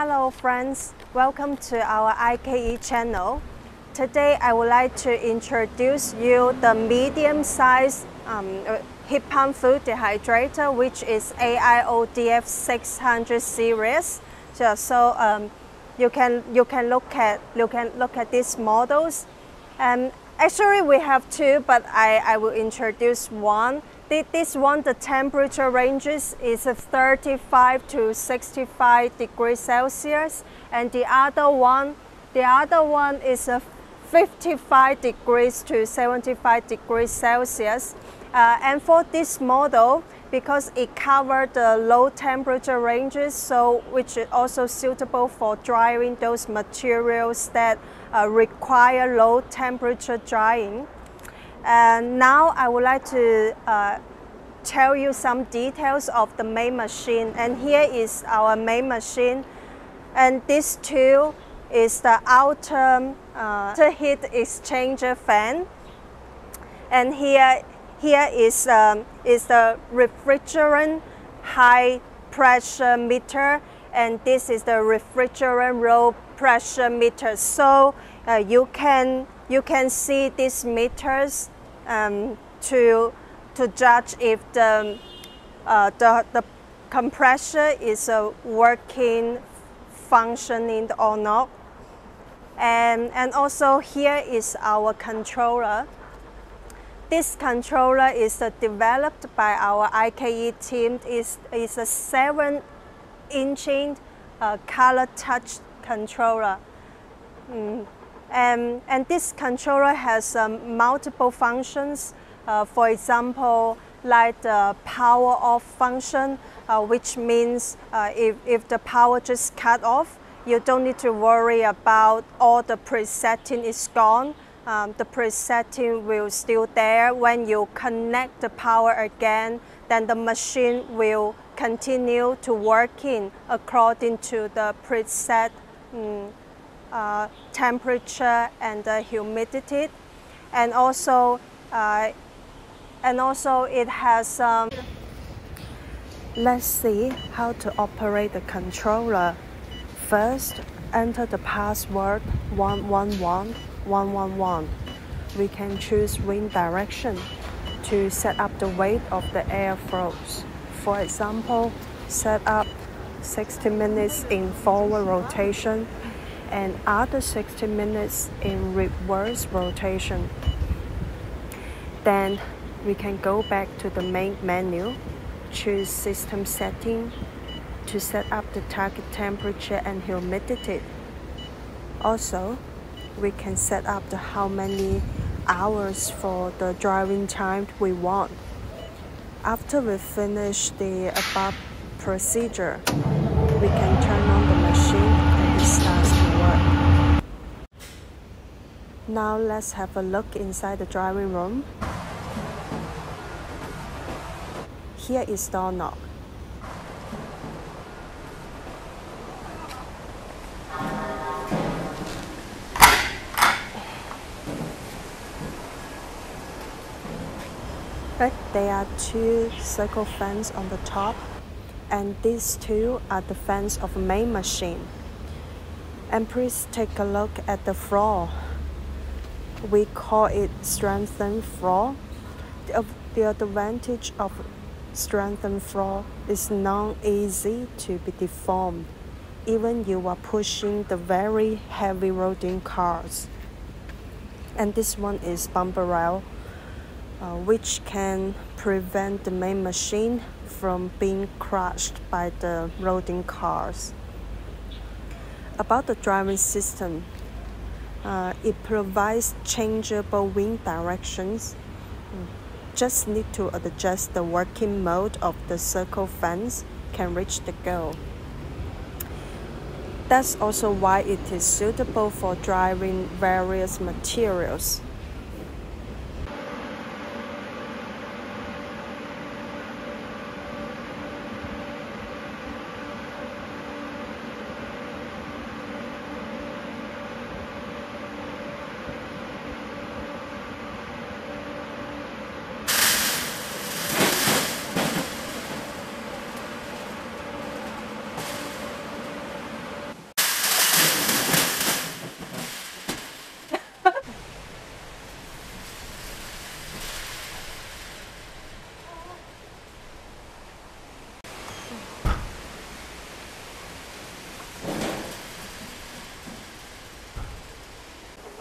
Hello friends, welcome to our IKE channel. Today I would like to introduce you the medium-sized heat pump food dehydrator, which is AIO-DF600 series. So you can look at these models. Actually we have two, but I will introduce one. This one, the temperature ranges is 35 to 65 degrees Celsius, and the other one is 55 degrees to 75 degrees Celsius. And for this model, because it covers the low temperature ranges, so which is also suitable for drying those materials that require low temperature drying. And now I would like to tell you some details of the main machine. And here is our main machine. And this tool is the outer heat exchanger fan. And here is the refrigerant high pressure meter. And this is the refrigerant low pressure meter. So you can see these meters to judge if the compressor is functioning or not. And also here is our controller. This controller is developed by our IKE team. It's a 7-inch color touch controller. And this controller has multiple functions. For example, like the power off function, which means if the power just cut off, you don't need to worry about all the presetting is gone. The presetting will still there. When you connect the power again, then the machine will continue to working according to the preset temperature and the humidity. And also it has let's see how to operate the controller. First, enter the password 111111. We can choose wind direction to set up the weight of the air flows. For example, set up 60 minutes in forward rotation and other 60 minutes in reverse rotation. Then we can go back to the main menu, choose system setting to set up the target temperature and humidity. Also, we can set up the how many hours for the drying time we want. After we finish the above procedure, we can turn on the machine and it starts to work. Now let's have a look inside the drying room. Here is the door knob. But there are two circle fans on the top, and these two are the fans of the main machine. And please take a look at the floor. We call it strengthened floor. The advantage of strengthened floor is not easy to be deformed, even you are pushing the very heavy rolling cars. And this one is bumper rail, which can prevent the main machine from being crushed by the rolling cars. About the driving system, it provides changeable wind directions. Just need to adjust the working mode of the circle fans can reach the goal. That's also why it is suitable for drying various materials.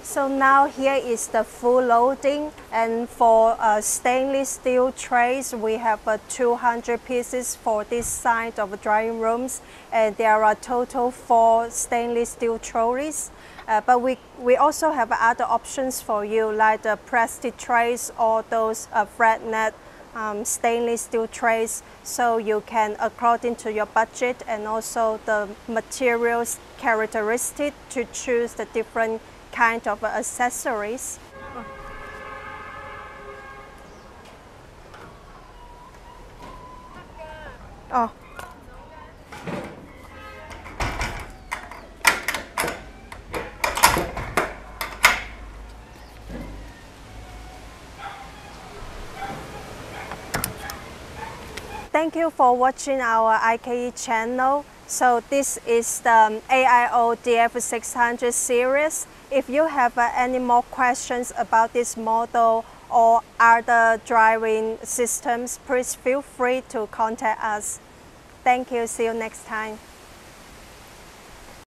So now here is the full loading, and for stainless steel trays we have 200 pieces for this side of drying rooms, and there are total 4 stainless steel trolleys. But we also have other options for you, like the plastic trays or those flat net stainless steel trays, so you can, according to your budget and also the materials characteristic, to choose the different kind of accessories. Oh. Thank you for watching our IKE channel. So this is the AIO-DF600 series. If you have any more questions about this model or other driving systems, please feel free to contact us. Thank you. See you next time.